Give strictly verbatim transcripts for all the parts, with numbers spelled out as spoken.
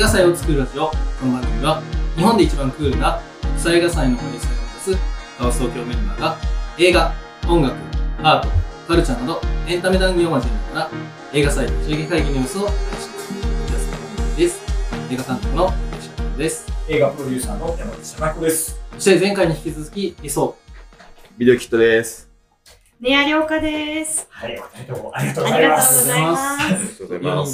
映画祭を作るラジオ。この番組は日本で一番クールな国際映画祭の開催を目指すカオス東京メンバーが映画、音楽、アート、カルチャーなどエンタメ談義を交えながら映画祭立ち上げ会議の様子を配信するお手伝いです。映画担当の吉田です。映画プロデューサーの山口孝彦です。そして前回に引き続き理想ビデオキットです。ネアリョウカです。はい、お二人ともありがとうございます。ありがとうございます。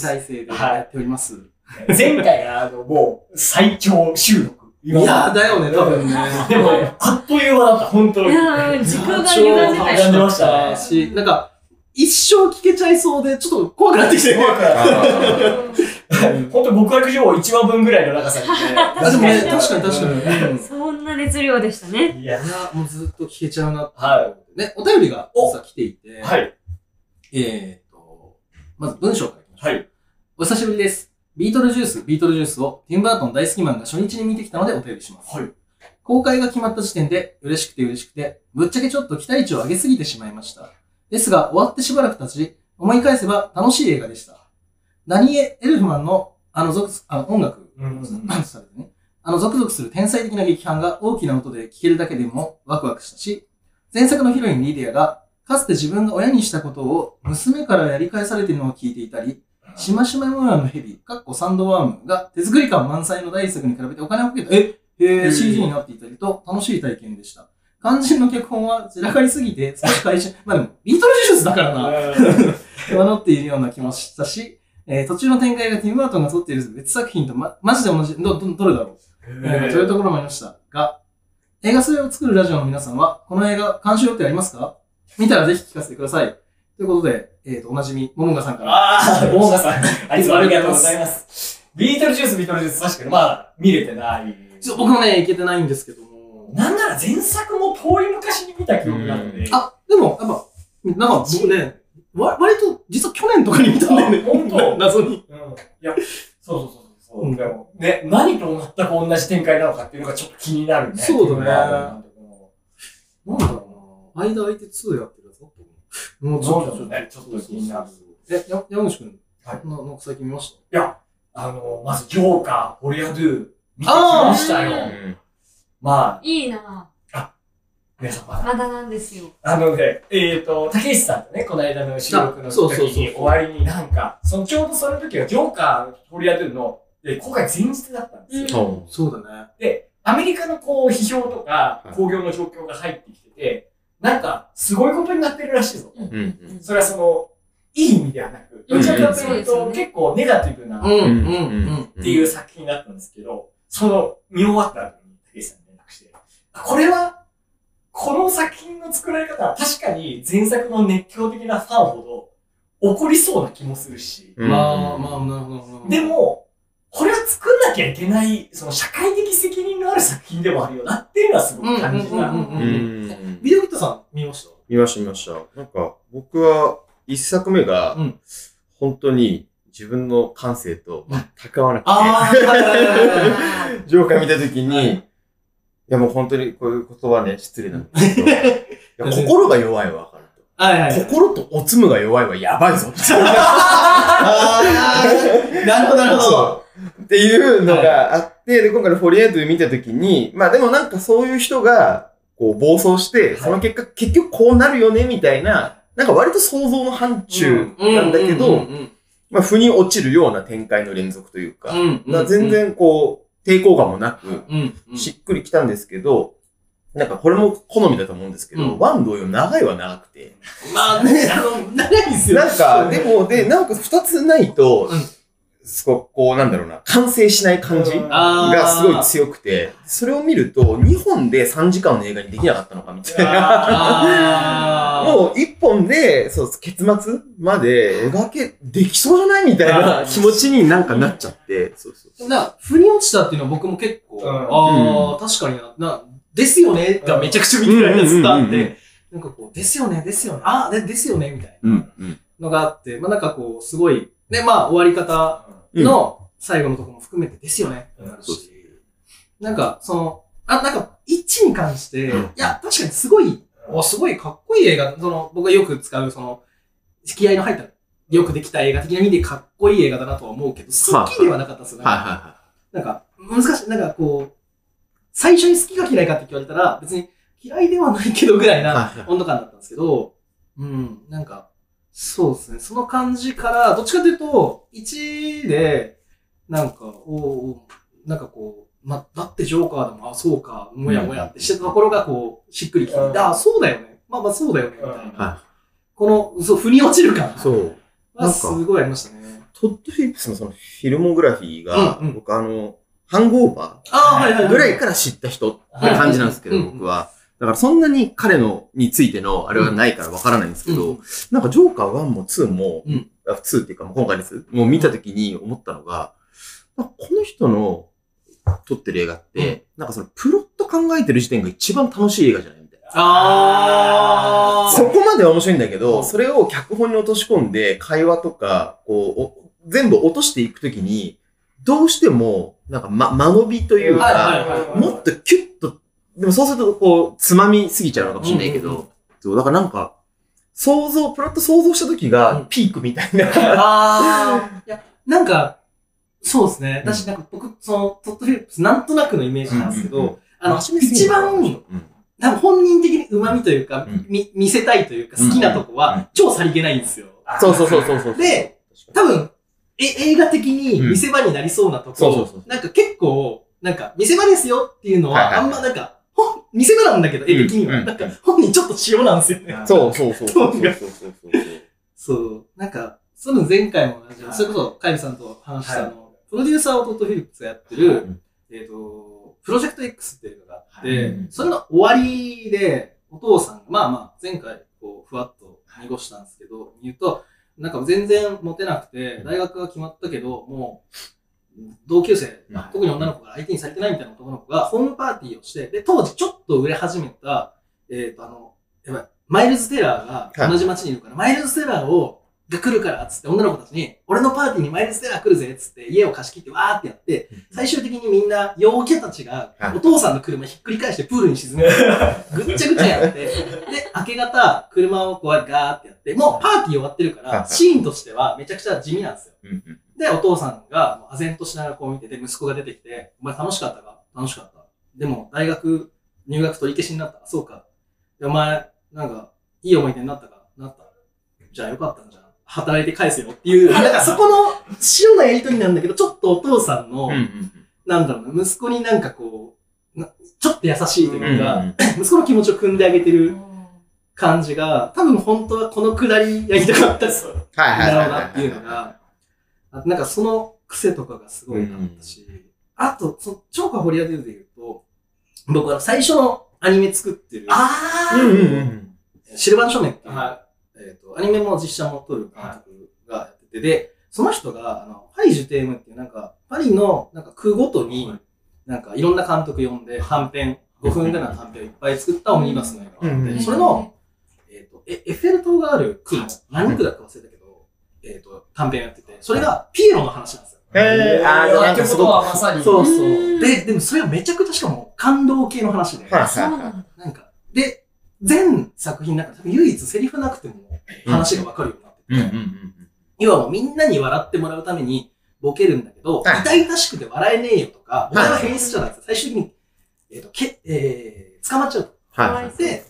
よにん体制でやっております。はい、前回があのもう最長収録。いやーだよね、多分ね。でもあっという間だった、本当に。いやー、時間が歪んでましたね。し、なんか一生聞けちゃいそうでちょっと怖くなってきて。怖くなってきて。本当極悪情報いちわぶんぐらいの長さにね。あ、でもね、確かに確かに。そんな熱量でしたね。いや、もうずっと聞けちゃうなって。はい。ね、お便りがさ、来ていて。はい。えーと、まず文章からいきましょう。はい。お久しぶりです。ビートルジュース、ビートルジュースをティム・バートン大好きマンが初日に見てきたのでお便りします。はい。公開が決まった時点で嬉しくて嬉しくて、ぶっちゃけちょっと期待値を上げすぎてしまいました。ですが、終わってしばらく経ち、思い返せば楽しい映画でした。ダニエ・エルフマンのあのゾクあの音楽、あのゾクゾクする天才的な劇伴が大きな音で聴けるだけでもワクワクしたし、前作のヒロインリディアがかつて自分が親にしたことを娘からやり返されているのを聞いていたり、しましまムーアのヘビ、かっこサンドワームが手作り感満載の第一作に比べてお金をかけた、え、えー、シージー になっていたりと楽しい体験でした。肝心の脚本は散らかりすぎて少し会社、まあでもビートルジュースだからな、手放っているような気もしたし、えー、途中の展開がティム・バートンが撮っている別作品とま、マジで同じ、ど、ど、どれだろう、えー、というところもありましたが、映画祭を作るラジオの皆さんは、この映画、鑑賞予定ありますか？見たらぜひ聞かせてください。ということで、えっ、ー、と、おなじみ、モモンガさんから。ああ、モモンガさん。あいつもありがとうございます。ビートルジュース、ビートルジュース、確かに、まあ、見れてない。ちょっと僕もね、行けてないんですけども。なんなら前作も遠い昔に見た記憶があるので。あ、でも、やっぱ、なんか僕ね、わ、割と、実は去年とかに見たんだよね。本当謎に。うん。いや、そうそうそうそう。うん、でも、ね、何と全く同じ展開なのかっていうのがちょっと気になるね。そうだね。なんだろうな。間空いてツーやってるやつだったもうちょっとね、ちょっと気になる。え、山口くん、はい。最近見ました？いや、あの、まず、ジョーカー、フォリアドゥ、見てきましたよ。まあ。いいなぁ。皆さんまだ。まだなんですよ。あのね、えっと、竹内さんとね、この間の収録の時に終わりになんか、そのちょうどその時はジョーカー、フォリアドゥの、公開前日だったんですよ。うん、そうだね。で、アメリカのこう、批評とか、興行の状況が入ってきてて、なんか、すごいことになってるらしいぞ。それはその、いい意味ではなく、どちらかというと、結構ネガティブな、っていう作品だったんですけど、その、見終わった後に竹内さんに連絡して、これは、この作品の作られ方は確かに前作の熱狂的なファンほど怒りそうな気もするし。まあまあ、なるほど。でも、これは作んなきゃいけない、その社会的責任のある作品でもあるよなっていうのはすごく感じた。ビデオキットさん見ました？見ました見ました。なんか僕は一作目が本当に自分の感性と全く合わなくて、ジョーカー見たときに、いやもう本当にこういう言葉ね、失礼なんですけど、いや心が弱いはわかると。はいはい。心とおつむが弱いはやばいぞって。なるほどなるほど。っていうのがあって、で、今回のフォリエード見たときに、まあでもなんかそういう人が、こう暴走して、その結果、結局こうなるよね、みたいな、なんか割と想像の範疇なんだけど、まあ腑に落ちるような展開の連続というか、全然こう、抵抗感もなく、しっくりきたんですけど、なんかこれも好みだと思うんですけど、ワン同様長いは長くて。まあね、あの、長いんですよ。なんか、でも、で、なんか二つないと、すごくこう、なんだろうな、完成しない感じがすごい強くて、それを見ると、にほんでさんじかんの映画にできなかったのかみたいな。もういっぽんで、そう、結末まで描け、できそうじゃないみたいな気持ちになんかなっちゃって。そうそう。だから、腑に落ちたっていうのは僕も結構、ああ、確かにな、ですよねがめちゃくちゃ見てられた伝わって、なんかこう、ですよね、ですよね、ああ、ですよね、みたいなのがあって、まあなんかこう、すごい、で、まあ終わり方の最後のところも含めてですよね、なるし、なんかその、あ、なんか、一に関して、いや、確かにすごい、おすごいかっこいい映画、その、僕がよく使う、その、気合の入ったよくできた映画的な意味でかっこいい映画だなとは思うけど、好きではなかったですよね。はいはいはい。なんか、難しい、なんかこう、最初に好きか嫌いかって言われたら、別に嫌いではないけどぐらいな温度感だったんですけど、うん、なんか、そうですね。その感じから、どっちかというと、いちで、なんか、おー、なんかこう、ま、だってジョーカーでも、あ、そうか、もやもやってしてたところが、こう、しっくりきて、うん、あ、そうだよね。まあまあ、そうだよね、みたいな。はい、この、そう、腑に落ちる感。そう。なんかすごいありましたね。トッド・フィリップスのそのフィルモグラフィーが、うんうん、僕あの、ハングオーバーぐらいから知った人って感じなんですけど、僕は。だからそんなに彼のについてのあれはないからわからないんですけど、うん、なんかジョーカーいちもにも、うん、にっていうか今回のやつもう見たときに思ったのが、この人の撮ってる映画って、うん、なんかそのプロット考えてる時点が一番楽しい映画じゃないみたいな。あー。そこまでは面白いんだけど、それを脚本に落とし込んで会話とか、こう、全部落としていくときに、どうしても、なんかま、間延びというか、もっとキュッと、でもそうすると、こう、つまみすぎちゃうのかもしれないけど、そう、だからなんか、想像、プロット想像した時が、ピークみたいな、うん。あー。いや、なんか、そうですね。私、なんか僕、その、トッド・フィリップス、なんとなくのイメージなんですけど、あの、一番、なんか本人的に旨味というか、うん、見、見せたいというか、好きなとこは、超さりげないんですよ。そうそうそうそうそう。で、多分、え、映画的に見せ場になりそうなとこ、なんか結構、なんか、見せ場ですよっていうのは、あんまなんか、見せ場なんだけど、絵的には。なんか、本人ちょっと塩なんですよね。そうそうそう。そう。なんか、その前回も同じ、それこそ、カイブさんと話したの、プロデューサーをトッド・フィリップスがやってる、えっと、プロジェクト X っていうのがあって、それの終わりで、お父さんが、まあまあ、前回、こう、ふわっと濁したんですけど、言うと、なんか全然モテなくて、大学が決まったけど、もう、同級生、特に女の子が相手にされてないみたいな男の子がホームパーティーをして、で、当時ちょっと売れ始めた、えっと、あの、やばい、マイルズ・テラーが同じ街にいるから、マイルズ・テラーを、が来るから、つって女の子たちに、俺のパーティーにマイルズ・テラー来るぜ、つって家を貸し切ってわーってやって、最終的にみんな、陽キャたちが、お父さんの車ひっくり返してプールに沈めて、ぐっちゃぐちゃやって、で、明け方、車をこうガーってやって、もうパーティー終わってるから、シーンとしてはめちゃくちゃ地味なんですよ。で、お父さんが、唖然としながらこう見てて、息子が出てきて、お前楽しかったか？楽しかった。でも、大学、入学取り消しになった。そうか。で、お前、なんか、いい思い出になったか？なった。じゃあよかったんじゃん。働いて返せよっていう、なんかそこの、塩のやりとりなんだけど、ちょっとお父さんの、なんだろうな、息子になんかこう、ちょっと優しいというか、息子の気持ちを汲んであげてる感じが、多分本当はこのくだりやりたかったです。はい。だろうなっていうのが、なんかその癖とかがすごいなったし、うん、あと、その、ジョーカー掘り当てるで言うと、僕は最初のアニメ作ってる、シルバーの少年っていう、はい、えっと、アニメも実写も撮る監督がやってて、で、その人が、あの、パリ・ジュテームっていうなんか、パリのなんか区ごとに、なんかいろんな監督呼んで、短編、ごふんでの短編をいっぱい作ったオムニバスの映画があって、それの、えっと、エッフェル塔がある区の、何区だか忘れたけど、えっと、短編やってて、それがピエロの話なんですよ。へぇー、あー、ってことはまさに。そうそう。で、でもそれはめちゃくちゃしかも感動系の話で。なんか、で、全作品の中で唯一セリフなくても話がわかるようになってて、要はもうみんなに笑ってもらうためにボケるんだけど、痛々しくて笑えねえよとか、お前は変質者だって最終的に、えっと、け、えー、捕まっちゃう。はい。で、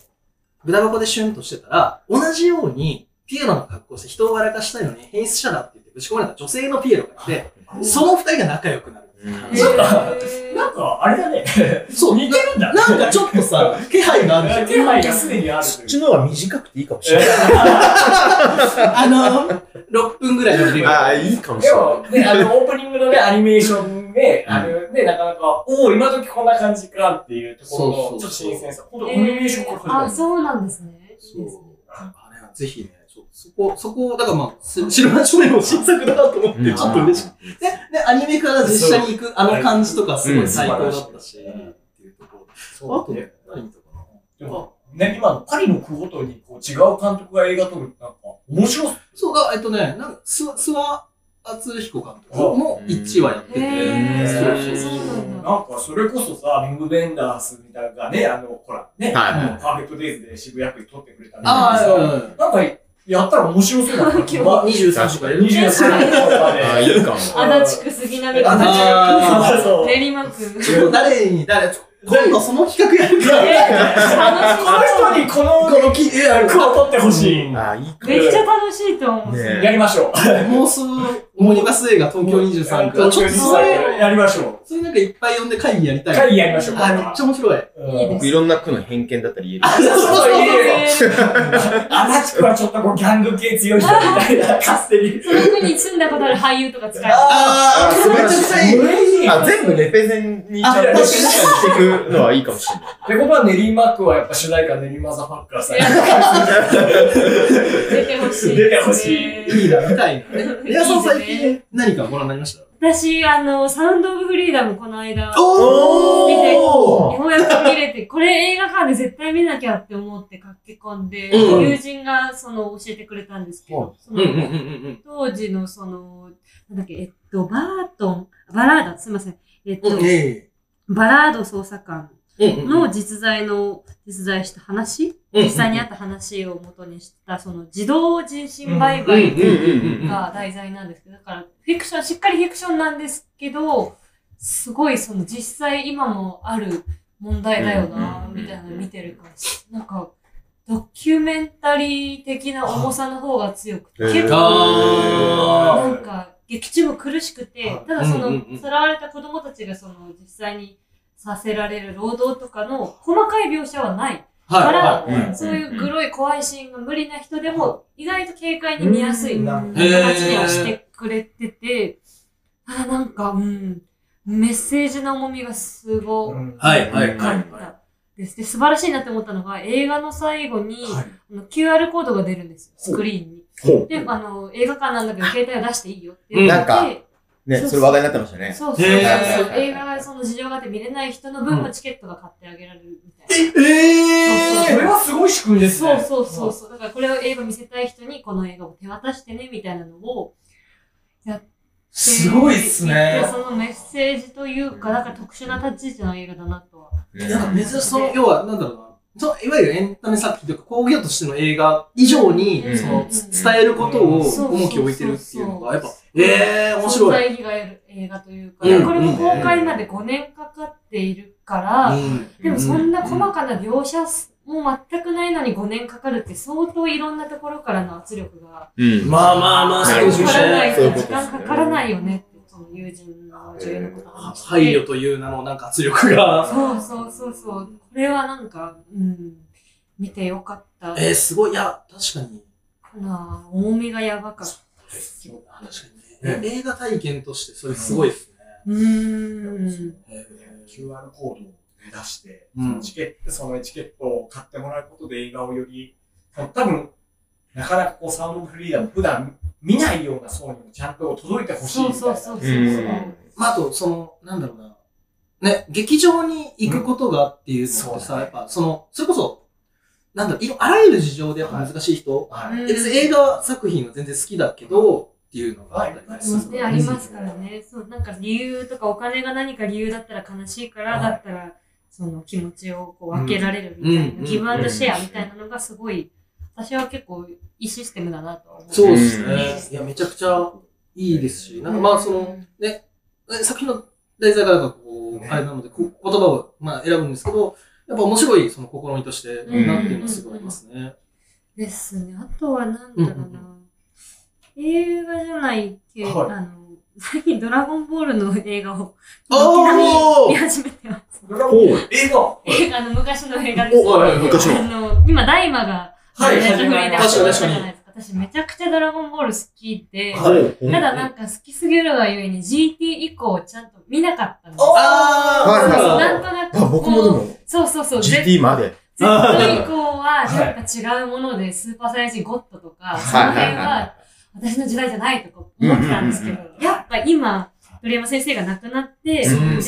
豚箱でシュンとしてたら、同じように、ピエロの格好をして人を笑かしたいのに変質者だって言ってぶち込まれた女性のピエロがいて、その二人が仲良くなる。なんか、なんかあれだね。そう、似てるんだ。なんかちょっとさ、気配がある。気配がすでにある。そっちの方が短くていいかもしれない。あの、ろっぷんぐらいの時間。ああ、いいかもしれない。でも、あの、オープニングのね、アニメーションで、あれで、なかなか、おお、今時こんな感じかっていうところの、ちょっと新鮮さ。ほんと、アニメーションから始まる。あ、そうなんですね。あれはぜひね、そこ、そこ、だからまあ、シルバー少年も新作だなと思って、ちょっと嬉しい。で、で、アニメから実写に行くあの感じとかすごい最高だったし、っていうところ。あとね、何見たかな？ね、今のパリの区ごとにこう違う監督が映画撮るってなんか面白そう。そうか、えっとね、なんか、諏訪敦彦監督もいちわやってて、なんかそれこそさ、ビングベンダースみたいなね、あの、ほら、ね、パーフェクトデイズで渋谷区に撮ってくれたみたいな。なんか、やったら面白そうだな。にじゅうさんとかでにじゅうさんとかで。あ、いいかも。足立区、杉並区、練馬区。誰に誰、今度その企画やるから。この人にこの区を取ってほしい。めっちゃ楽しいと思う。やりましょう。妄想、モニカス映画東京にじゅうさん区。ちょっとそれやりましょう。それなんかいっぱい呼んで会議やりたい。会議やりましょう。あ、めっちゃ面白い。僕いろんな区の偏見だったり言える。あ、そう言える。あ、足立区はちょっとこうギャング系強い人みたいなカステリ。その区に住んだことある俳優とか使える。ああ、素晴らしい。あ、全部レペゼンにちゃんとしていくのはいいかもしれない。ってことは練馬区はやっぱ主題歌練馬ザファッカーさん。出てほしい。出てほしい。いいな、みたいな。レアさん最近何かご覧になりました？私、あの、サウンドオブフリーダムこの間、見て、ようやく見れて、これ映画館で絶対見なきゃって思って駆け込んで、うん、友人がその教えてくれたんですけど、当時のその、なんだっけ、えっと、バートン、バラード、すいません、えっと、バラード捜査官の実在の、実在した話、実際にあった話を元にした、その自動人身売買が題材なんですけど、だから、フィクション、しっかりフィクションなんですけど、すごいその実際今もある問題だよな、みたいなの見てる感じ。なんか、ドキュメンタリー的な重さの方が強くて、結構、なんか、劇中も苦しくて、ただその、さらわれた子供たちがその、実際に、させられる労働とかの細かい描写はないから、そういうグロい怖いシーンが無理な人でも意外と軽快に見やすい形にはしてくれてて、あ、なんか、うん、メッセージの重みがすごかったです。で、素晴らしいなって思ったのが、映画の最後に キューアール コードが出るんですよ、スクリーンに。で、あの、映画館なんだけど携帯を出していいよって言って、ね、それ話題になってましたね。そうそうそう。映画がその事情があって見れない人の分のチケットが買ってあげられるみたいな。ええー、それはすごい仕組みですね。そうそうそう。だからこれを映画見せたい人にこの映画を手渡してね、みたいなのをやって。すごいっすね。そのメッセージというか、なんか特殊な立ち位置の映画だなとは。なんか珍しい、その、要は、なんだろうな。いわゆるエンタメ作品というか工業としての映画以上にその伝えることを重きを置いてるっていうのがやっぱ、えー、面白い。存在意義がある映画というか、これも公開までごねんかかっているから、でもそんな細かな描写も全くないのにごねんかかるって相当いろんなところからの圧力が、まあまあまあ、そういうことです。時間かからないよね。友人の女優のことを話して、配慮という名のなんか圧力がそうそうそうそうこれはなんか、うん、見てよかった。えー、すごい。いや確かにこの重みがやばかった。確かにね、うん、映画体験としてそれすごいですね。うん、 キューアール コードを出して、うん、チケットそのチケットを買ってもらうことで映画をより多分なかなかこうサウンドフリーダム普段見ないような層にもちゃんと届いてほしいみたいな。そうそうそうそう。まあ、あと、その、なんだろうな。ね、劇場に行くことがっていうのってさ、やっぱ、その、それこそ、なんだろう、あらゆる事情でやっぱ難しい人、別に映画作品は全然好きだけど、っていうのがあったりする。ね、ありますからね。そう、なんか理由とかお金が何か理由だったら悲しいから、だったら、その気持ちをこう分けられるみたいな、ギブアンドシェアみたいなのがすごい、私は結構いいシステムだなと思う。そうですね。いや、めちゃくちゃいいですし、なんかまあその、ね、作品の題材がなんかこう、あれなので、言葉をまあ選ぶんですけど、やっぱ面白いその試みとして、なんていうのはすごいありますね。ですね。あとはなんだろうな。映画じゃないけど、あの、最近ドラゴンボールの映画を見始めてます。ドラゴンボール映画映画の昔の映画です。昔の。今、大魔が、はい、確かに。私めちゃくちゃドラゴンボール好きで、ただなんか好きすぎるがゆえに ジーティー 以降ちゃんと見なかったんです。なんとなく。僕もでも、そうそうそう。ジーティー まで。ジーティー 以降はやっぱ違うもので、スーパーサイヤ人ゴッドとか、その辺は私の時代じゃないとか思ってたんですけど、やっぱ今、鳥山先生が亡くなって、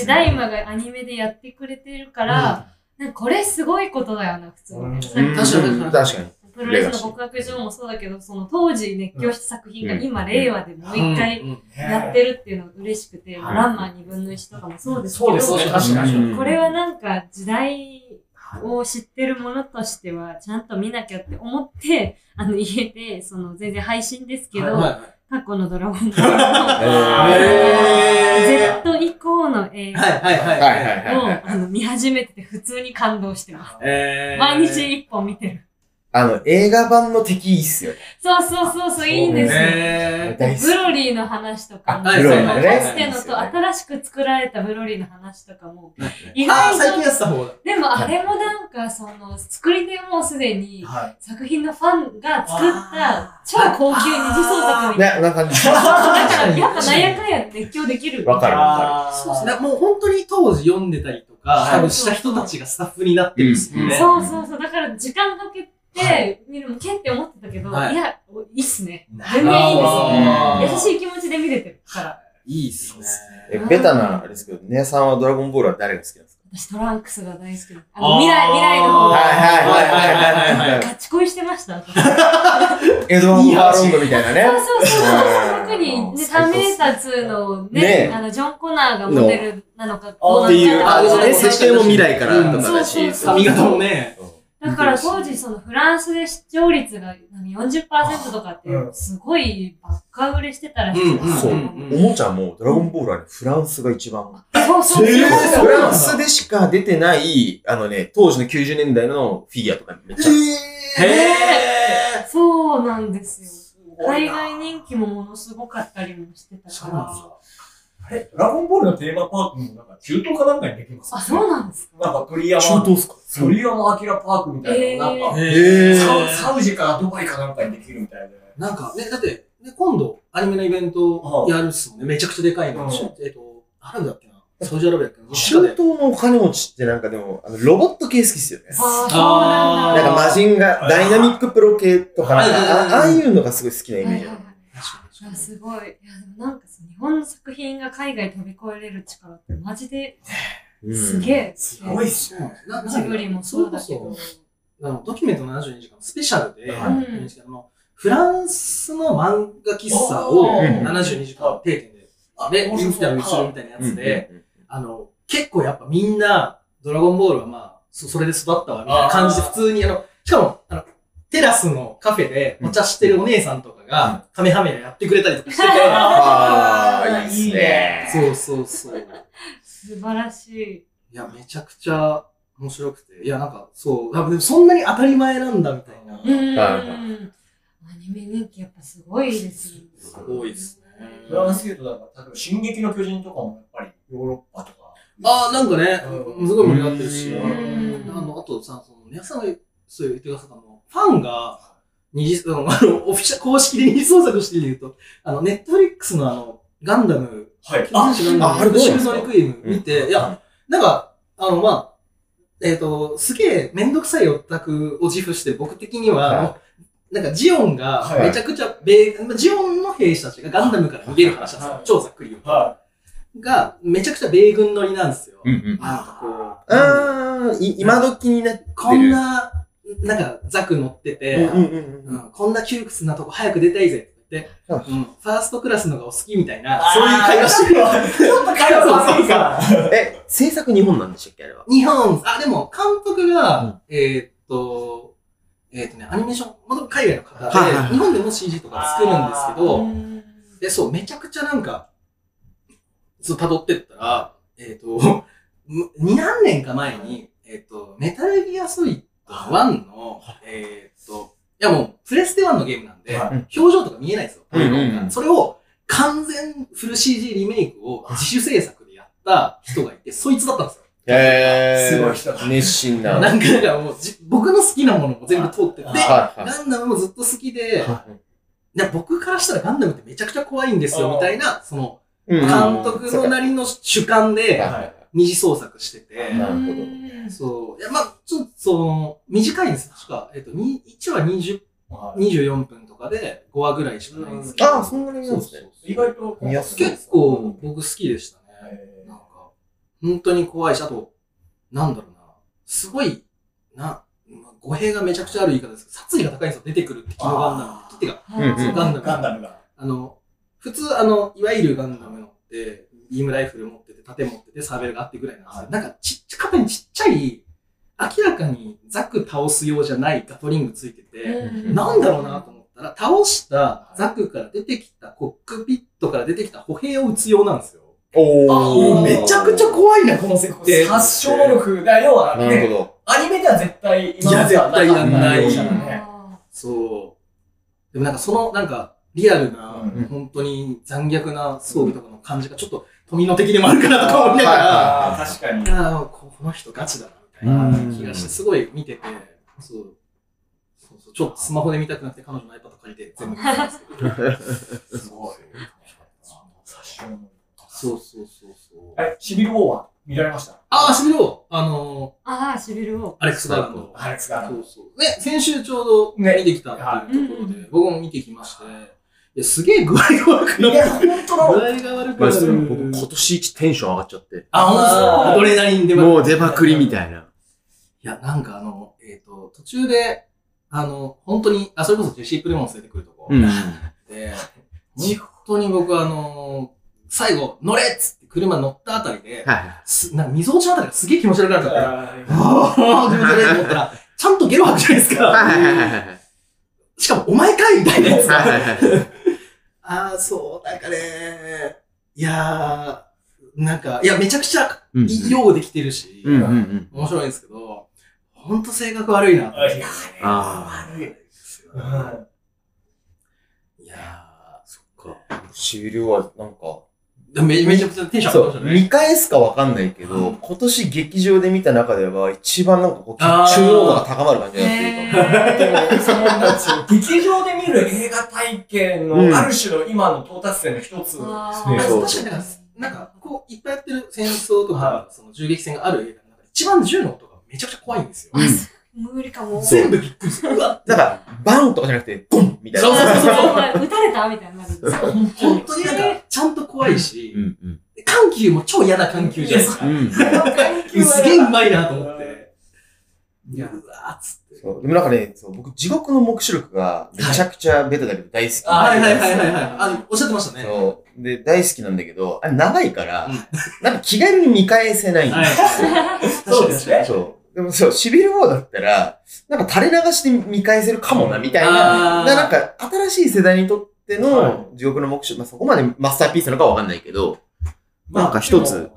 大魔がアニメでやってくれてるから、これすごいことだよな、普通に。確かに。プロレスの極悪女王もそうだけど、その当時熱狂した作品が今、令和でもう一回やってるっていうのが嬉しくて、ランマーにぶんのいちとかもそうですけど、これはなんか時代を知ってるものとしては、ちゃんと見なきゃって思って、あの、家で、その、全然配信ですけど、はいはい、過去のドラゴンボールの、えー、Z 以降の映画をあの見始めてて普通に感動してます。えー、毎日一本見てる。あの、映画版の敵いいっすよね。そうそうそう、そういいんですよ。ね、ブロリーの話とか、ブロリーのね。かつてのと新しく作られたブロリーの話とかも、意外と、最近やった方が。でもあれもなんか、その、作り手もすでに、作品のファンが作った超高級二次創作みたいな。ね、なんか、だからやっぱなんやかんや熱狂できる。わかるわかる。そうですね。もう本当に当時読んでたりとか、多分した人たちがスタッフになってるんですよね。そうそうそう、だから時間かけて、で、見るもけんって思ってたけど、いや、いいっすね。全然いいですね。優しい気持ちで見れてるから。いいっすね。え、ベタなあれですけど、姉さんはドラゴンボールは誰が好きなんですか？私トランクスが大好きです。あの、未来、未来の方が。はいはいはいはいはい。ガチ恋してました。エドワード・ハーロンドみたいなね。そうそうそう。特に、ね、ターミネーターツーのね、あの、ジョン・コナーがモデルなのかどうなのかっていう。あ、設定も未来からとかだし、髪型もね。だから当時そのフランスで視聴率が よんじゅっパーセント とかってすごいバッカ売れしてたらしい。そう。おもちゃもドラゴンボールはフランスが一番。そうそう。フランスでしか出てない、あのね、当時のきゅうじゅうねんだいのフィギュアとかめっちゃ。へぇー。そうなんですよ。海外人気もものすごかったりもしてたから。あれ、ドラゴンボールのテーマパークもなんか中東かなんかにできますね。あ、そうなんですか？なんか鳥山、中東ですか？鳥山明パークみたいな、なんか、サウジかドバイかなんかにできるみたいで。なんかね、だって、今度アニメのイベントやるっすもんね。めちゃくちゃでかいの。えっと、アラブだっけな？サウジアラビアだっけな？中東のお金持ちってなんかでも、ロボット系好きっすよね。ああ、そうなんだ。なんかマジンガ、ダイナミックプロ系とか、ああいうのがすごい好きなイメージある。いや、すごい。いや、なんか日本の作品が海外飛び越えれる力ってマジですげえ。すごいっすね。ジブリもそうだけど。ドキュメントななじゅうにじかんスペシャルで、フランスの漫画喫茶をななじゅうにじかん定点で、あれ、見たら見つるみたいなやつで、あの、結構やっぱみんな、ドラゴンボールはまあ、それで育ったわみたいな感じで、普通にあの、しかも、あの、テラスのカフェでお茶してるお姉さんとかが、カメハメラやってくれたりとかしてて。ああ、いいっすね。そうそうそう。素晴らしい。いや、めちゃくちゃ面白くて。いや、なんか、そう。でもそんなに当たり前なんだみたいな。うん。アニメ人気やっぱすごいですね。すごいですね。フランス系と、なんか、例えば、進撃の巨人とかもやっぱりヨーロッパとか。ああ、なんかね、すごい盛り上がってるし。あの、あとさ、その、皆さんがそう言ってくださったの。ファンが、二次、あの、オフィシャル、公式で二次創作していると、あの、ネットフリックスのあの、ガンダム、はい。あ、あれどうですか？シルソニクイム見て、いや、なんか、あの、ま、えっと、すげえめんどくさいオタクを自負して、僕的には、なんかジオンが、めちゃくちゃ、米、ジオンの兵士たちがガンダムから逃げる話なんですよ。超ざっくり言うと。が、めちゃくちゃ米軍乗りなんですよ。なんかこう。あー、今時になってる。こんな、なんか、ザク乗ってて、こんな窮屈なとこ早く出たいぜって言って、ファーストクラスのがお好きみたいな、そういう会話してる。ちょっと会話悪いから。え、制作日本なんでしたっけあれは。日本、あ、でも、監督が、えっと、えっとね、アニメーション、元海外の方で、日本でも シージー とか作るんですけど、で、そう、めちゃくちゃなんか、そう、辿ってったら、えっと、何年か前に、えっと、メタルギアソリッドワンの、えーっと、いやもう、プレステワンのゲームなんで、表情とか見えないですよ。それを、完全フル シージー リメイクを自主制作でやった人がいて、そいつだったんですよ。へぇー。すごい人。熱心な。なんか、だからもう、僕の好きなものも全部通ってて、ガンダムもずっと好きで、僕からしたらガンダムってめちゃくちゃ怖いんですよ、みたいな、その、監督のなりの主観で、二次創作してて。なるほど。そう。いや、まあ、ちょっと、その、短いんです。確か、えっと、いちわにじゅう、にじゅうよんぷんとかでごわぐらいしかないんですけど。ああ、そんなに見ますね。意外と見やすい。結構、僕好きでしたね。なんか、本当に怖いし、あと、なんだろうな、すごい、な、語弊がめちゃくちゃある言い方ですけど、殺意が高いんですよ。出てくるって、キノガンダム。キテが、ガンダム。ガンダムが。あの、普通、あの、いわゆるガンダムのって、ビームライフル持ってて、盾持ってて、サーベルがあってぐらいなんですけど、なんかちっちゃ、肩にちっちゃい、明らかにザク倒すようじゃないガトリングついてて、なんだろうなと思ったら、倒したザクから出てきた、コックピットから出てきた歩兵を撃つようなんですよ。おー。めちゃくちゃ怖いな、この設定。殺傷能力だよ。なるほど。アニメでは絶対今まではない。いや、絶対ない。そう。でもなんかその、なんか、リアルな、本当に残虐な装備とかの感じがちょっと富の敵でもあるかなとか思いながら、確かに。この人ガチだな、みたいな気がして、すごい見てて、そう。ちょっとスマホで見たくなって彼女の iPad 借りて全部見たんですけど。すごい。そうそうそうそう。え、シビルウォーは見られました？ああ、シビルウォー。あのー、ああ、シビルウォー。アレックス・ガーランド。アレックス・ガーランド。そうそう。ね、先週ちょうど見てきたっていうところで、僕も見てきまして、いや、すげえ具合が悪くなって。いや、ほんとだ。具合が悪くなって。僕、今年一テンション上がっちゃって。あ、ほんとだ。アドレナリン出まくり。もう出まくりみたいな。いや、なんかあの、えっと、途中で、あの、本当に、あ、それこそジェシー・プレモン出てくるとこ。うん。で、本当に僕あの、最後、乗れっつって車乗ったあたりで、なんか溝落ちのあたりがすげえ気持ち悪くなっちゃって、ああ、気持ち悪いと思ったら、ちゃんとゲロ吐くじゃないですか。しかも、お前かいみたいなやつが。ああ、そう、なんかね、いやー、なんか、いや、めちゃくちゃ、ようできてるし、面白いんですけど、ほんと性格悪いな。いやー、悪いですよ。いやー、そっか。シビルは、なんか、め, めちゃくちゃテンション上がったじゃない？そう、見返すかわかんないけど、うん、今年劇場で見た中では一番なんかこう、注目度が高まる感じになってるかも。でも、そのなんか、劇場で見る映画体験の、ある種の今の到達点の一つ。うん、確かになんか、こう、いっぱいやってる戦争とか、その銃撃戦がある映画の中で、一番銃の音がめちゃくちゃ怖いんですよ。うん、無理かも。全部びっくりする。うわ、だから、バンとかじゃなくて、ゴンみたいな。そうそうそう。撃たれたみたいになる。本当になんか、ちゃんと怖いし、緩急も超嫌な緩急じゃないですか。すげえうまいなと思って。いや、うわーつって。でもなんかね、僕、地獄の黙示録がめちゃくちゃベタだけど大好き。はいはいはいはい。あ、おっしゃってましたね。そう。で、大好きなんだけど、あれ長いから、なんか気軽に見返せないんですよ。そうですね。でもそう、シビルウォーだったら、なんか垂れ流して見返せるかもな、みたいな。なんか、新しい世代にとっての地獄の目標、まあそこまでマスターピースなのかはわかんないけど、なんか一つ。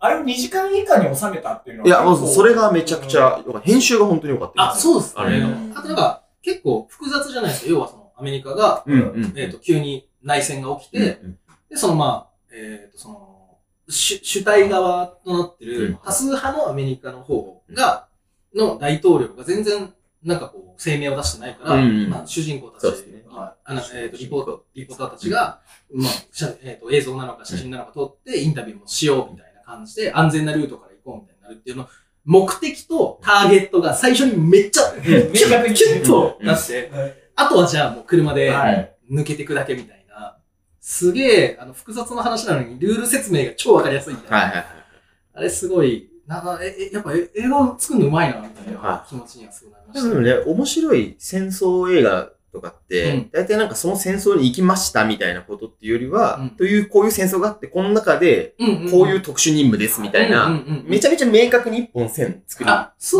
あれをにじかん以下に収めたっていうのは。いや、もうそれがめちゃくちゃ、編集が本当に良かった。あ、そうですね。あれが。あとなんか、結構複雑じゃないですか。要はその、アメリカが、えっと、急に内戦が起きて、で、そのまあ、えっと、その、主, 主体側となってる多数派のアメリカの方が、の大統領が全然なんかこう声明を出してないから、まあ主人公たち、リポーターたちが、まあえー、と映像なのか写真なのか撮ってインタビューもしようみたいな感じで安全なルートから行こうみたいになるっていうのを目的とターゲットが最初にめっちゃキュッとなって、あとはじゃあもう車で抜けていくだけみたいな。すげえ、あの、複雑な話なのに、ルール説明が超わかりやすいみたいな。はいはいはい。あれすごい、なんか、え、やっぱ映画作るのうまいな、みたいな気持ちにはすごいなりました。でもね、面白い戦争映画とかって、大体なんかその戦争に行きましたみたいなことっていうよりは、という、こういう戦争があって、この中で、こういう特殊任務ですみたいな、めちゃめちゃ明確に一本線作る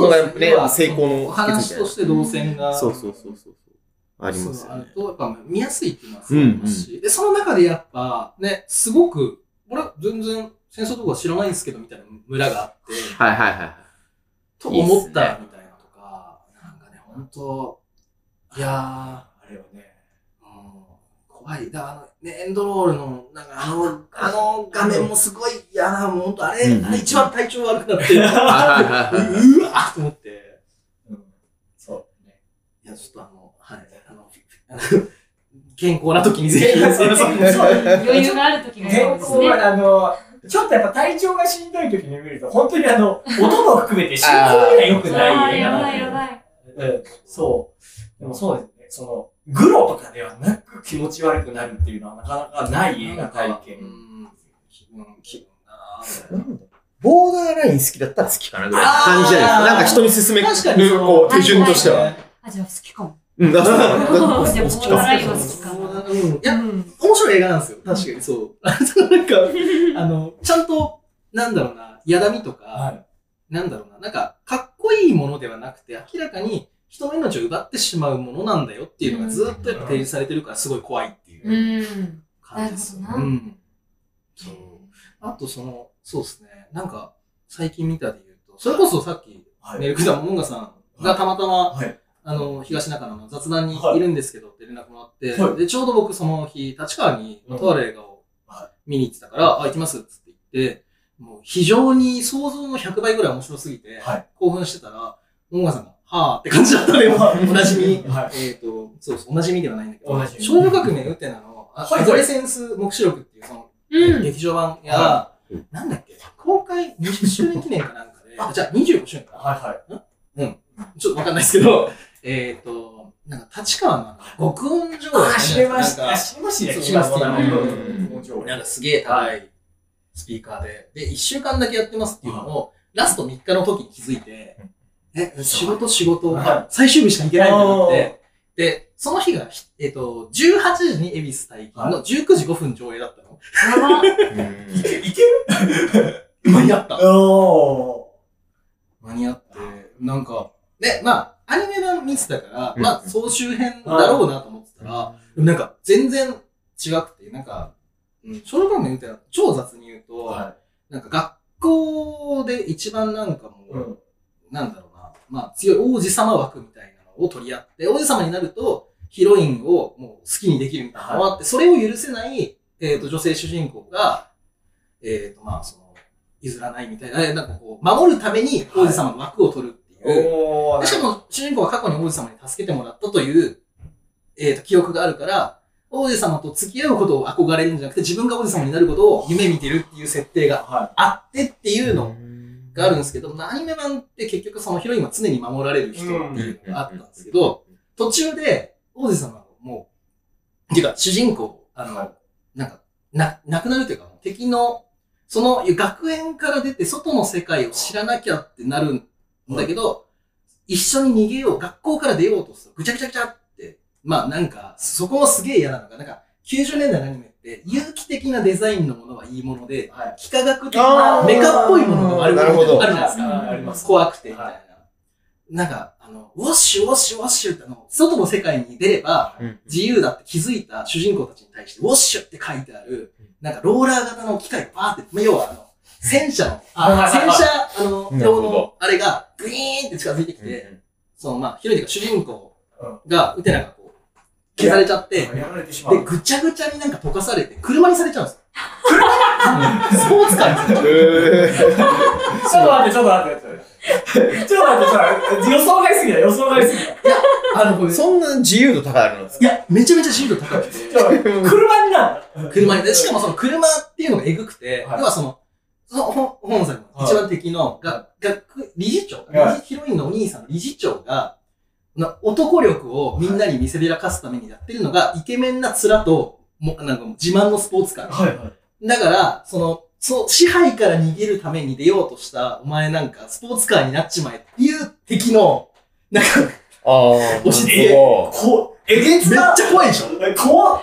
のがね、成功の。話として動線が。そうそうそうそう。ありますよね。そう、あると、やっぱ見やすいっていうのはそう思いますし、で、その中でやっぱ、ね、すごく、俺、全然戦争とか知らないんですけど、みたいな村があって、はいはいはい。と思った、みたいなとか、なんかね、ほんと、いやー、あれはね、怖い。だから、ね、エンドロールの、なんかあの、あの画面もすごい、いやー、ほんと、あれ、一番体調悪くなって、うわーと思って、そうね。いや、ちょっとあの、はい。あの、健康な時にぜひ。余裕がある時がいいですね。あの、ちょっとやっぱ体調がしんどい時に見ると、本当にあの、音も含めて心臓が良くない。やばいやばい。うん、そう。でもそうですね。その、グロとかではなく気持ち悪くなるっていうのはなかなかない映画体験。気分、気分なぁ。ボーダーライン好きだったら好きかなぐらい感じじゃないですか。なんか人に勧める、こう、手順としては。あ、じゃあ好きかも。うん、だから、だから、お好きか。いや、面白い映画なんですよ。確かに、そう。なんか、あの、ちゃんと、なんだろうな、やだみとか、なんだろうな、なんか、かっこいいものではなくて、明らかに人の命を奪ってしまうものなんだよっていうのがずっとやっぱ提示されてるから、すごい怖いっていう感じです。うん。うん、そう。あと、その、そうですね。なんか、最近見たで言うと、それこそさっき、メルクダモンガさんがたまたま、はいはい、あの、東中野の雑談にいるんですけどって連絡もらって、はい、で、ちょうど僕その日、立川にとある映画を見に行ってたから、はい、あ、行きますって言って、もう非常に想像のひゃくばいぐらい面白すぎて、はい、興奮してたら、モンガさんが、はぁって感じだったね。おなじみ、はい、えっ、ー、と、そうそう、おなじみではないんだけど、少女革命ウテナの、アドレセンス黙示録っていうその、うん、劇場版や、はい、なんだっけ、公開にじゅっしゅうねん記念かなんかで、あ、じゃあにじゅうごしゅうねんかな。はいはい。んうん。ちょっとわかんないですけど、えっと、なんか立川の極音上映。あ、知れました。知れましたね。知れましたね。なんかすげえ高いスピーカーで。で、いっしゅうかんだけやってますっていうのを、ラストみっかの時に気づいて、え、仕事仕事、最終日しか行けないってなって、で、その日が、えっと、じゅうはちじに恵比寿待機のじゅうくじごふん上映だったの。いけ、いける間に合った。間に合って、なんか、で、まあ、アニメ版見てたから、まあ、総集編だろうなと思ってたら、なんか、全然違くて、なんか、少女革命みたいな、超雑に言うと、なんか、学校で一番なんかもう、なんだろうな、まあ、強い王子様枠みたいな。を取り合って、王子様になると、ヒロインをもう好きにできるみたいなのがあって、それを許せない、えっと、女性主人公が、えっと、まあ、その、譲らないみたいな、なんかこう、守るために王子様の枠を取るっていう。しかも、主人公は過去に王子様に助けてもらったという、えっと、記憶があるから、王子様と付き合うことを憧れるんじゃなくて、自分が王子様になることを夢見てるっていう設定があってっていうの。があるんですけど、アニメ版って結局そのヒロインは常に守られる人っていうのがあったんですけど、途中で王子様をもう、っていうか主人公、あの、はい、なんか、な、亡くなるというか、敵の、その学園から出て外の世界を知らなきゃってなるんだけど、はい、一緒に逃げよう、学校から出ようとすると、ぐちゃぐちゃぐちゃって、まあなんか、そこもすげえ嫌なのが、なんか、きゅうじゅうねんだいのアニメって、有機的なデザインのものはいいもので、はい、幾何学的なメカっぽいものがあるじゃないですか。あります。怖くてみたいな。はい、なんか、あの、ウォッシュウォッシュウォッシュってあの、外の世界に出れば自由だって気づいた主人公たちに対して、ウォッシュって書いてある、なんかローラー型の機械がバーって、要はあの、戦車の、あ戦車、あの、用のあれがグイーンって近づいてきて、そのまあ、ヒロインというか主人公が、ウテナがこう、消されちゃって、で、ぐちゃぐちゃになんか溶かされて、車にされちゃうんですよ。スポーツカーにされちゃうんですよ。ちょっと待って、ちょっと待って、ちょっと待って、予想外すぎだ、予想外すぎだ。いや、あの、これ。そんな自由度高いのですか？いや、めちゃめちゃ自由度高くて。車になる。車に。しかもその車っていうのがえぐくて、要はその、本郷さんの一番敵の、学、理事長、ヒロインのお兄さんの理事長が、男力をみんなに見せびらかすためにやってるのが、イケメンな面と、も、なんか自慢のスポーツカー。はいはい。だから、その、その支配から逃げるために出ようとした、お前なんかスポーツカーになっちまえっていう敵の、なんか、あー、押し付け。こう、えげつな。めっちゃ怖いでしょ？怖っ！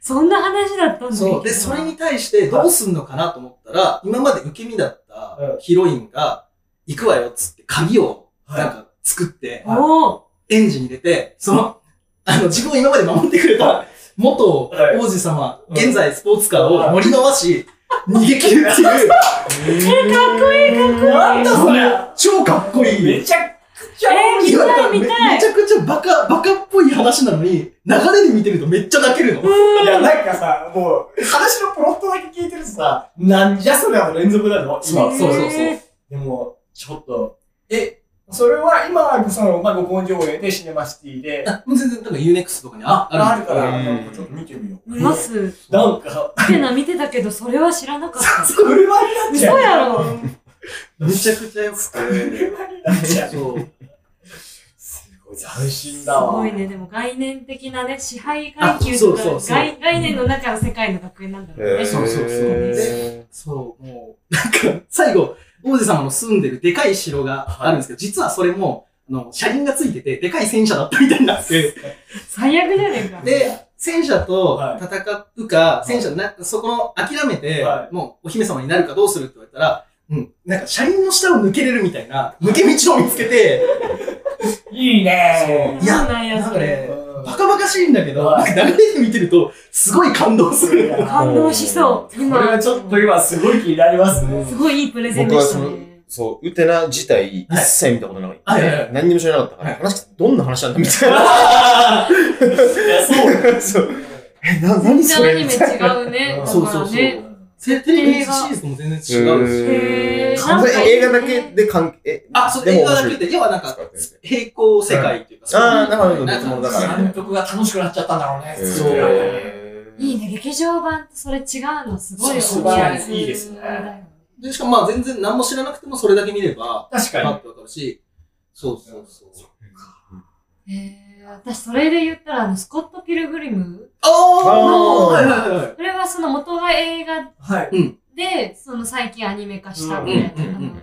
そんな話だったんだ。そう。で、それに対してどうすんのかなと思ったら、今まで受け身だったヒロインが、行くわよっつって鍵を、なんか作って、エンジン入れて、その、あの、自分を今まで守ってくれた、元王子様、現在スポーツカーを乗り回し、逃げ切るっていう。え、かっこいい、かっこいい。なんだそれ。超かっこいい。めちゃくちゃ、え、見たい、見たい。めちゃくちゃバカ、バカっぽい話なのに、流れで見てるとめっちゃ泣けるの。いや、なんかさ、もう、話のプロットだけ聞いてるとさ、なんじゃそれは連続だぞ。そうそうそう。でも、ちょっと、え、それは今、その、まあ、ご本上映でシネマシティで。もう全然、多分 ユーネクスト とかにある。あるから、ちょっと見てみよう。見ます。なんか。ってな見てたけど、それは知らなかった。それはになっちゃう。嘘やろ。めちゃくちゃよくて。それはになっちゃう。すごい斬新だわ。すごいね。でも概念的なね、支配階級とか、概念の中の世界の学園なんだろうね。そうそうそう。そう、もう、なんか、最後、王子様の住んでるでかい城があるんですけど、実はそれも、あの、車輪がついてて、でかい戦車だったみたいになって。最悪じゃねえか。で、戦車と戦うか、戦車な、そこの諦めて、もうお姫様になるかどうするって言われたら、うん、なんか車輪の下を抜けれるみたいな、抜け道を見つけて、いいねー。いや、なんかね、バカバカしいんだけど、なんか流れて見てると、すごい感動する。感動しそう。これはちょっと今すごい気になりますね。すごいいいプレゼンでしたね。そう、ウテナ自体一切見たことなかった。何にも知らなかったから、話、どんな話なんだみたいな。そう。え、な、何それ？全然アニメ違うね。そうそうそう。設定がシリーズも全然違うし。へぇー。完全映画だけで関係、あ、そう、映画だけで、要はなんか、平行世界っていうか、ああ、なるほど、別物だから。監督が楽しくなっちゃったんだろうね。そう。いいね、劇場版ってそれ違うのすごいよ。素晴らしい。いいですね。で、しかもまあ全然何も知らなくてもそれだけ見れば、確かに。パッとわかるし、そうそうそう。えー、私それで言ったら、あの、スコット・ピルグリムの、それはその元が映画で、その最近アニメ化したみたいな、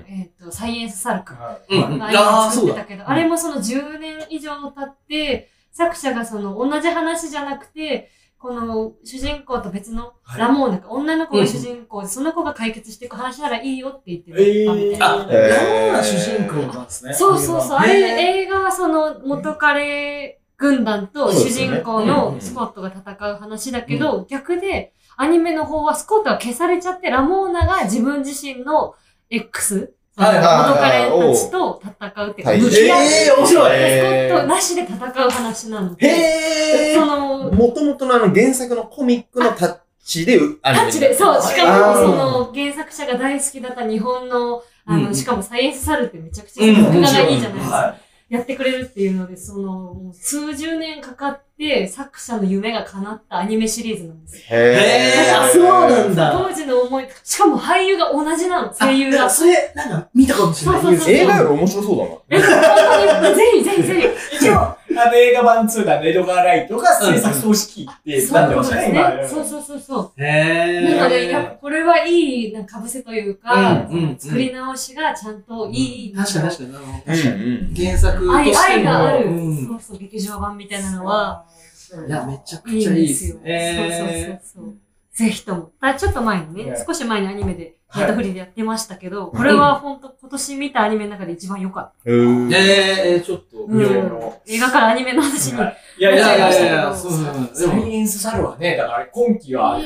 えっと、サイエンス・サルクがアニメ作ってたけど、あれもそのじゅうねん以上経って、作者がその同じ話じゃなくて、この主人公と別のラモーナか、女の子が主人公で、その子が解決していく話ならいいよって言ってたみたいな。あ、ラモーナ主人公なんですね。そうそうそう。あれ映画はその元彼軍団と主人公のスコットが戦う話だけど、逆でアニメの方はスコットが消されちゃって、ラモーナが自分自身の エックス、元彼たちと戦うっていう。えぇ、面白い。スコットなしで戦う話なの。へぇー。その、もともとのあの原作のコミックのタッチで、タッチで、そう、しかもその原作者が大好きだった日本の、あの、しかもサイエンスサルってめちゃくちゃ作画がいいじゃないですか。やってくれるっていうので、その、数十年かかって作者の夢が叶ったアニメシリーズなんですよ。へぇー。そうなんだ。当時の思い、しかも俳優が同じなの、声優が。それ、なんか見たかもしれない。映画より面白そうだな。ぜひぜひぜひ。一応、あの映画版ツーだね、江戸川ライトが制作総指揮ってなってましたね。そうそうそうそう。へぇー。なので、やっぱこれはいいかぶせというか、作り直しがちゃんといい。確かに確かに。原作。愛、愛がある。そうそう、劇場版みたいなのは。いや、めちゃくちゃいいですよ。そうそうそう。ぜひとも。ちょっと前にね、少し前にアニメで、ネットフリでやってましたけど、これは本当今年見たアニメの中で一番良かった。ええ、ちょっと、映画からアニメの話に。いやいやいやいや、そうそうそう。サイエンスサルはね、だから今期は、だ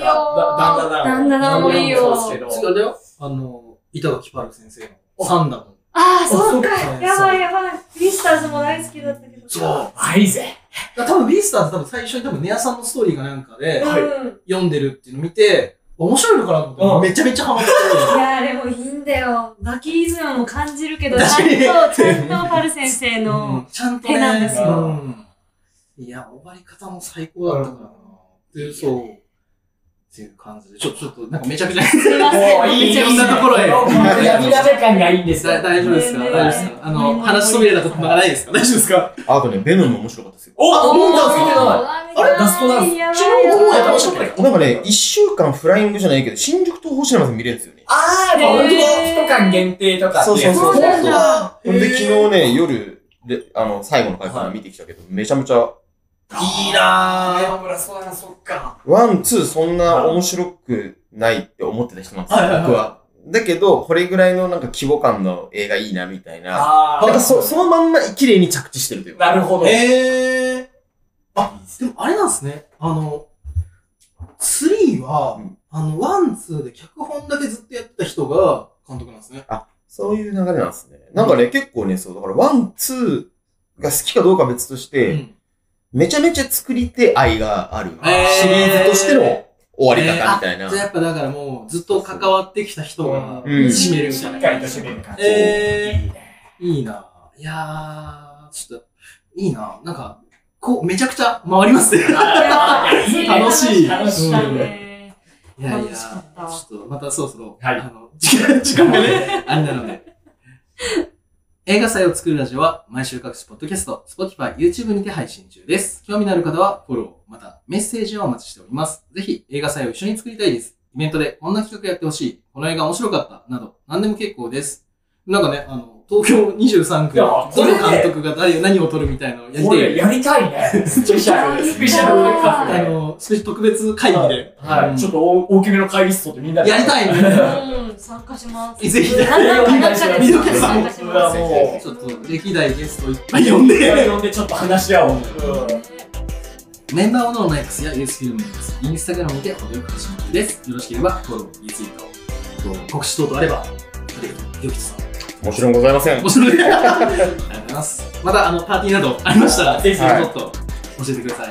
んだんだんだんだんだんもいいよ。違うだよ。あの、板垣パル先生のサンダム。ああ、そうか。やばいやばい。ビースターズも大好きだったけど。そう。あ、いいぜ。多分ビースターズ多分最初に多分ネアさんのストーリーがなんかで、読んでるっていうのを見て、面白いのかなと思って、めちゃめちゃハマってる。いやー、でもいいんだよ。ガキイズムも感じるけど、ちゃんと、ちゃんとパル先生の手なんですよ。いや、終わり方も最高だったからな。っていう、そう。っていう感じで。ちょっと、ちょっと、なんかめちゃくちゃ。もういい、いろんなところへ。いや、見られ感がいいんです。大丈夫ですか？大丈夫ですか？あの、話しそびれたことがないですか？大丈夫ですか？あとね、ベノムも面白かったですよ。お！もうダンス見てない。あれ？ダストダンス。昨日午後やってましたっけ？なんかね、一週間フライングじゃないけど、新宿東宝シネマズ見れるんですよね。あー、でも、いちじかん限定とか。そうそうそう。で、昨日ね、夜、で、あの、最後の回から見てきたけど、めちゃめちゃ、いいなぁ。山村、そうな、そっか。ワン、ツー、そんな面白くないって思ってた人なんですよ、僕は。だけど、これぐらいのなんか規模感の映画いいな、みたいな。なんかそ、そのまんま綺麗に着地してるというか。なるほど。えー。あ、でもあれなんですね。あの、スリーは、あの、ワン、ツーで脚本だけずっとやってた人が監督なんですね。あ、そういう流れなんですね。なんかね、結構ね、そう、だからワン、ツーが好きかどうか別として、めちゃめちゃ作り手愛があるシリーズとしての終わり方みたいな。じゃあやっぱだからもうずっと関わってきた人が締めるみたいな。しっかりと締める感じ。えー、いいないやー、ちょっと、いいななんか、こう、めちゃくちゃ回りますね。楽しい。楽しい。いやいや、ちょっとまたそろそろ、あの、時間がね、あれなので。映画祭を作るラジオは毎週各種ポッドキャスト、Spotify、YouTube にて配信中です。興味のある方はフォロー、またメッセージをお待ちしております。ぜひ映画祭を一緒に作りたいです。イベントでこんな企画やってほしい。この映画面白かった。など、何でも結構です。なんかね、あの、東京にじゅうさん区のどの監督が誰何を撮るみたいなのをやりたい。やりたいね。スペシャル。スペシャル。あの、スペシャル特別会議で。はい。ちょっと大きめの会議室取ってみんなで。やりたいね。うん、参加します。ぜひ。ぜひ。みどきさんも。ちょっと歴代ゲストいっぱい呼んで。呼んでちょっと話し合おう。メンバーおのおの X や ユーエスフィルム X、インスタグラムで程よく発信中です。よろしければフォロー、リツイート、告知等々あれば、みどきさん。もちろんございません。もちろん。ありがとうございます。またあのパーティーなどありましたら、ぜひもっと教えてください。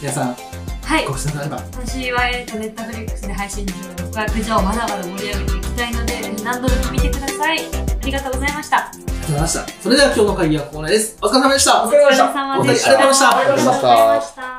皆さん、はい。告知などあれば。私はえっとネットフリックスで配信中の告白所をまだまだ盛り上げていきたいので、何度でも見てください。ありがとうございました。ありがとうございました。それでは今日の会議はここまでです。お疲れ様でした。お疲れ様でした。お二人ありがとうございました。ありがとうございました。